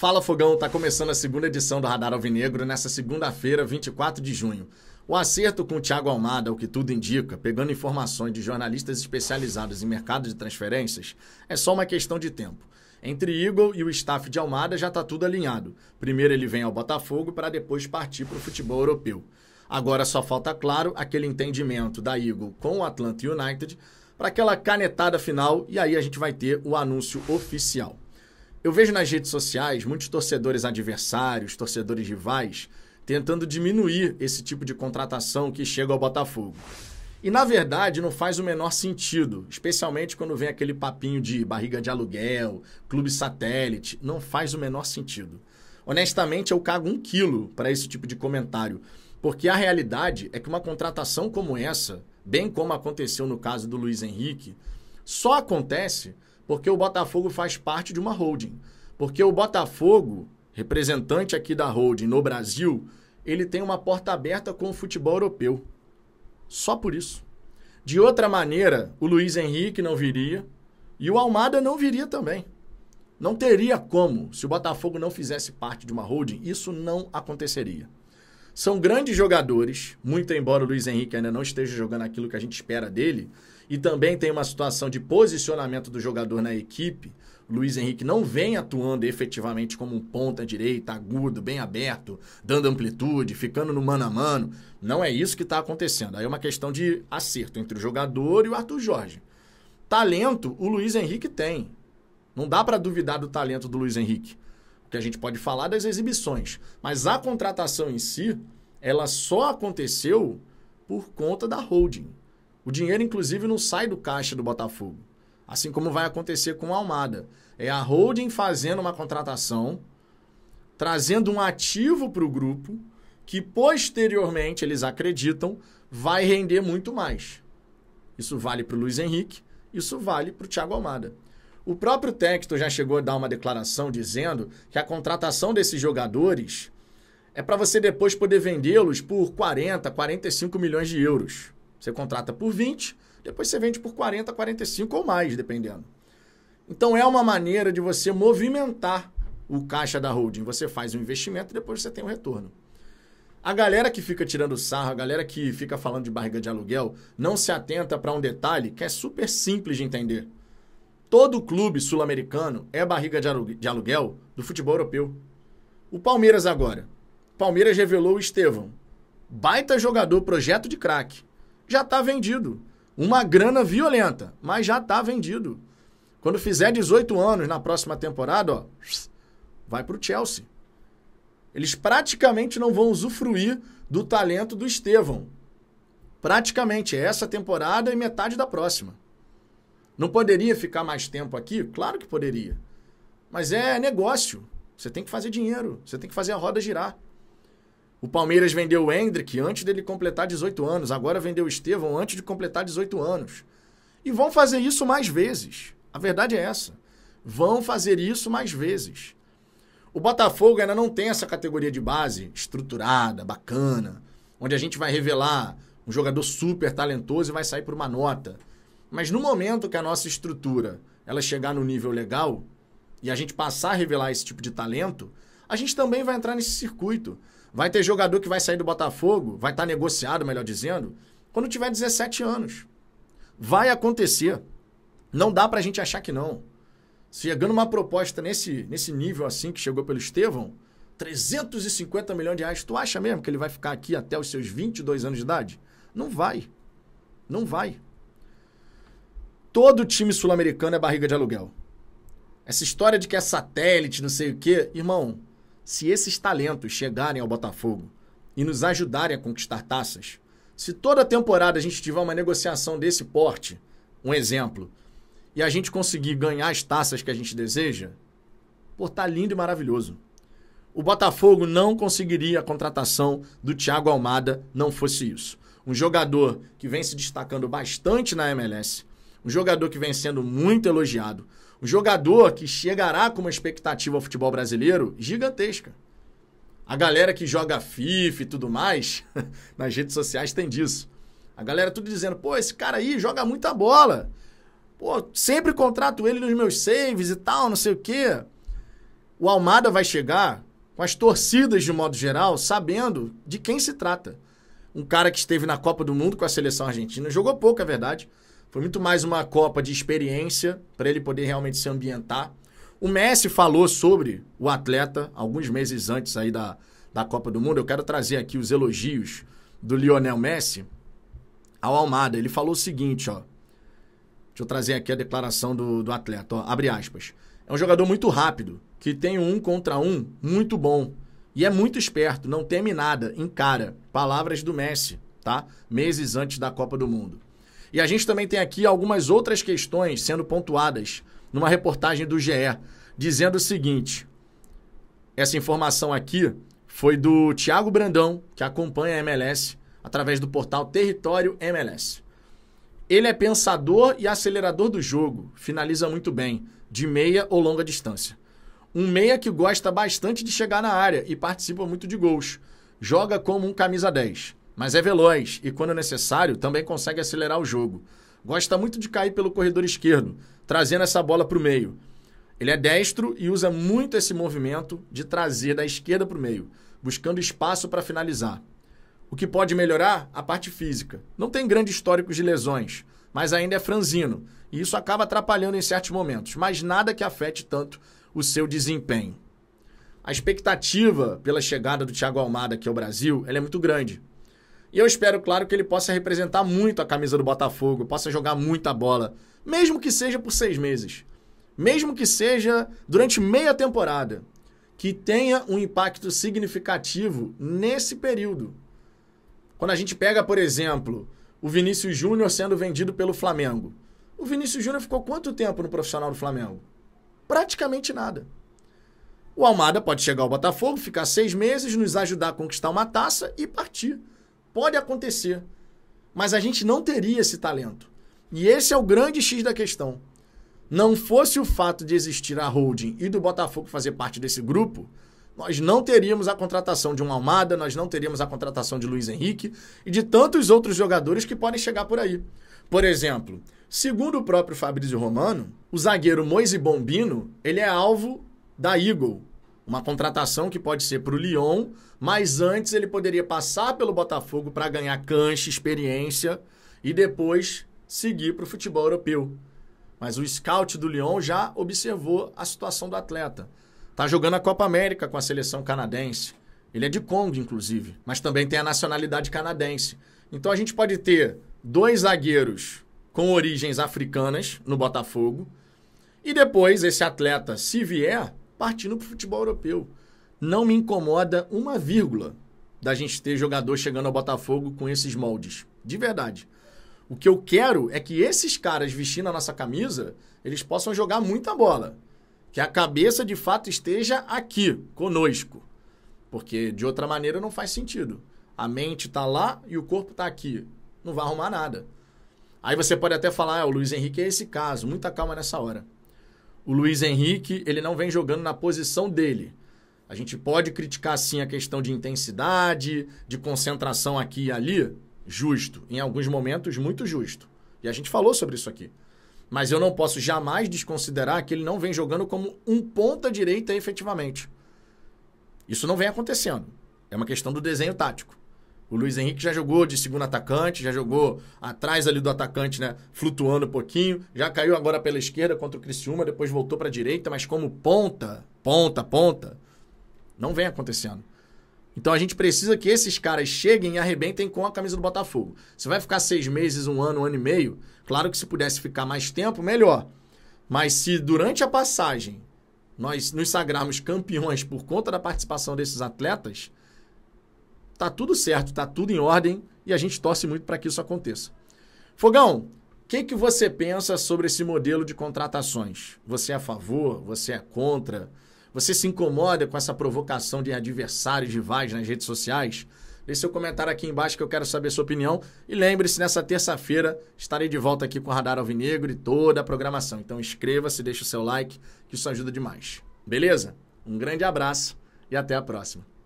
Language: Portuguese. Fala Fogão, tá começando a segunda edição do Radar Alvinegro nessa segunda-feira, 24 de junho. O acerto com o Thiago Almada, o que tudo indica, pegando informações de jornalistas especializados em mercado de transferências, é só uma questão de tempo. Entre Eagle e o staff de Almada já tá tudo alinhado. Primeiro ele vem ao Botafogo para depois partir para o futebol europeu. Agora só falta, claro, aquele entendimento da Eagle com o Atlanta United para aquela canetada final e aí a gente vai ter o anúncio oficial. Eu vejo nas redes sociais muitos torcedores adversários, torcedores rivais, tentando diminuir esse tipo de contratação que chega ao Botafogo. E, na verdade, não faz o menor sentido, especialmente quando vem aquele papinho de barriga de aluguel, clube satélite, não faz o menor sentido. Honestamente, eu cago 1 quilo para esse tipo de comentário, porque a realidade é que uma contratação como essa, bem como aconteceu no caso do Luiz Henrique, só acontece porque o Botafogo faz parte de uma holding. Porque o Botafogo, representante aqui da holding no Brasil, ele tem uma porta aberta com o futebol europeu. Só por isso. De outra maneira, o Luiz Henrique não viria e o Almada não viria também. Não teria como. Se o Botafogo não fizesse parte de uma holding, isso não aconteceria. São grandes jogadores, muito embora o Luiz Henrique ainda não esteja jogando aquilo que a gente espera dele, e também tem uma situação de posicionamento do jogador na equipe. O Luiz Henrique não vem atuando efetivamente como um ponta direita, agudo, bem aberto, dando amplitude, ficando no mano a mano. Não é isso que está acontecendo. Aí é uma questão de acerto entre o jogador e o Arthur Jorge. Talento o Luiz Henrique tem. Não dá para duvidar do talento do Luiz Henrique. Porque a gente pode falar das exibições. Mas a contratação em si, ela só aconteceu por conta da holding. O dinheiro, inclusive, não sai do caixa do Botafogo. Assim como vai acontecer com o Almada. É a holding fazendo uma contratação, trazendo um ativo para o grupo, que posteriormente, eles acreditam, vai render muito mais. Isso vale para o Luiz Henrique, isso vale para o Thiago Almada. O próprio texto já chegou a dar uma declaração dizendo que a contratação desses jogadores é para você depois poder vendê-los por 40, 45 milhões de euros. Você contrata por 20, depois você vende por 40, 45 ou mais, dependendo. Então é uma maneira de você movimentar o caixa da holding. Você faz um investimento e depois você tem um retorno. A galera que fica tirando sarro, a galera que fica falando de barriga de aluguel, não se atenta para um detalhe que é super simples de entender. Todo clube sul-americano é barriga de aluguel do futebol europeu. O Palmeiras agora. O Palmeiras revelou o Estevão. Baita jogador, projeto de craque. Já está vendido. Uma grana violenta, mas já está vendido. Quando fizer 18 anos na próxima temporada, ó, vai para o Chelsea. Eles praticamente não vão usufruir do talento do Estevão. Praticamente, é essa temporada e metade da próxima. Não poderia ficar mais tempo aqui? Claro que poderia. Mas é negócio. Você tem que fazer dinheiro. Você tem que fazer a roda girar. O Palmeiras vendeu o Endrick antes dele completar 18 anos. Agora vendeu o Estevão antes de completar 18 anos. E vão fazer isso mais vezes. A verdade é essa. Vão fazer isso mais vezes. O Botafogo ainda não tem essa categoria de base estruturada, bacana, onde a gente vai revelar um jogador super talentoso e vai sair por uma nota. Mas no momento que a nossa estrutura ela chegar no nível legal e a gente passar a revelar esse tipo de talento, a gente também vai entrar nesse circuito. Vai ter jogador que vai sair do Botafogo, vai estar negociado, melhor dizendo, quando tiver 17 anos. Vai acontecer. Não dá pra gente achar que não. Chegando uma proposta nesse nível assim, que chegou pelo Estevão, 350 milhões de reais, tu acha mesmo que ele vai ficar aqui até os seus 22 anos de idade? Não vai. Não vai. Todo time sul-americano é barriga de aluguel. Essa história de que é satélite, não sei o quê, irmão, se esses talentos chegarem ao Botafogo e nos ajudarem a conquistar taças, se toda temporada a gente tiver uma negociação desse porte, um exemplo, e a gente conseguir ganhar as taças que a gente deseja, pô, tá lindo e maravilhoso. O Botafogo não conseguiria a contratação do Thiago Almada, não fosse isso. Um jogador que vem se destacando bastante na MLS, um jogador que vem sendo muito elogiado, um jogador que chegará com uma expectativa ao futebol brasileiro gigantesca. A galera que joga FIFA e tudo mais, nas redes sociais tem disso. A galera tudo dizendo, pô, esse cara aí joga muita bola. Pô, sempre contrato ele nos meus saves e tal, não sei o quê. O Almada vai chegar com as torcidas, de modo geral, sabendo de quem se trata. Um cara que esteve na Copa do Mundo com a seleção argentina, jogou pouco, é verdade. Foi muito mais uma Copa de experiência para ele poder realmente se ambientar. O Messi falou sobre o atleta alguns meses antes aí da Copa do Mundo. Eu quero trazer aqui os elogios do Lionel Messi ao Almada. Ele falou o seguinte, ó. Deixa eu trazer aqui a declaração do atleta, ó, abre aspas. É um jogador muito rápido, que tem um contra um muito bom. E é muito esperto, não teme nada, encara. Palavras do Messi, tá? Meses antes da Copa do Mundo. E a gente também tem aqui algumas outras questões sendo pontuadas numa reportagem do GE, dizendo o seguinte. Essa informação aqui foi do Thiago Brandão, que acompanha a MLS, através do portal Território MLS. Ele é pensador e acelerador do jogo, finaliza muito bem, de meia ou longa distância. Um meia que gosta bastante de chegar na área e participa muito de gols. Joga como um camisa 10, mas é veloz e, quando necessário, também consegue acelerar o jogo. Gosta muito de cair pelo corredor esquerdo, trazendo essa bola para o meio. Ele é destro e usa muito esse movimento de trazer da esquerda para o meio, buscando espaço para finalizar. O que pode melhorar? A parte física. Não tem grande histórico de lesões, mas ainda é franzino, e isso acaba atrapalhando em certos momentos, mas nada que afete tanto o seu desempenho. A expectativa pela chegada do Thiago Almada aqui ao Brasil, ela é muito grande. E eu espero, claro, que ele possa representar muito a camisa do Botafogo, possa jogar muita bola, mesmo que seja por 6 meses, mesmo que seja durante meia temporada, que tenha um impacto significativo nesse período. Quando a gente pega, por exemplo, o Vinícius Júnior sendo vendido pelo Flamengo. O Vinícius Júnior ficou quanto tempo no profissional do Flamengo? Praticamente nada. O Almada pode chegar ao Botafogo, ficar 6 meses, nos ajudar a conquistar uma taça e partir. Pode acontecer. Mas a gente não teria esse talento. E esse é o grande X da questão. Não fosse o fato de existir a holding e do Botafogo fazer parte desse grupo, nós não teríamos a contratação de um Almada, nós não teríamos a contratação de Luiz Henrique e de tantos outros jogadores que podem chegar por aí. Por exemplo, segundo o próprio Fabrício Romano, o zagueiro Moisés Bombino, ele é alvo da Eagle, uma contratação que pode ser para o Lyon, mas antes ele poderia passar pelo Botafogo para ganhar cancha, experiência e depois seguir para o futebol europeu. Mas o scout do Lyon já observou a situação do atleta. Tá jogando a Copa América com a seleção canadense. Ele é de Congo, inclusive, mas também tem a nacionalidade canadense. Então a gente pode ter 2 zagueiros com origens africanas no Botafogo e depois esse atleta, se vier, partindo para o futebol europeu. Não me incomoda uma vírgula da gente ter jogador chegando ao Botafogo com esses moldes. De verdade. O que eu quero é que esses caras vestindo a nossa camisa, eles possam jogar muita bola. Que a cabeça, de fato, esteja aqui, conosco. Porque, de outra maneira, não faz sentido. A mente está lá e o corpo está aqui. Não vai arrumar nada. Aí você pode até falar, o Luiz Henrique é esse caso. Muita calma nessa hora. O Luiz Henrique, ele não vem jogando na posição dele. A gente pode criticar, sim, a questão de intensidade, de concentração aqui e ali. Justo. Em alguns momentos, muito justo. E a gente falou sobre isso aqui. Mas eu não posso jamais desconsiderar que ele não vem jogando como um ponta-direita efetivamente. Isso não vem acontecendo. É uma questão do desenho tático. O Luiz Henrique já jogou de segundo atacante, já jogou atrás ali do atacante, né? Flutuando um pouquinho. Já caiu agora pela esquerda contra o Criciúma, depois voltou para a direita, mas como ponta, não vem acontecendo. Então a gente precisa que esses caras cheguem e arrebentem com a camisa do Botafogo. Você vai ficar 6 meses, 1 ano, 1 ano e meio? Claro que se pudesse ficar mais tempo, melhor. Mas se durante a passagem nós nos sagrarmos campeões por conta da participação desses atletas, tá tudo certo, tá tudo em ordem e a gente torce muito para que isso aconteça. Fogão, o que você pensa sobre esse modelo de contratações? Você é a favor? Você é contra? Você se incomoda com essa provocação de adversários, rivais nas redes sociais? Deixe seu comentário aqui embaixo que eu quero saber sua opinião. E lembre-se, nessa terça-feira estarei de volta aqui com o Radar Alvinegro e toda a programação. Então inscreva-se, deixe o seu like, que isso ajuda demais. Beleza? Um grande abraço e até a próxima.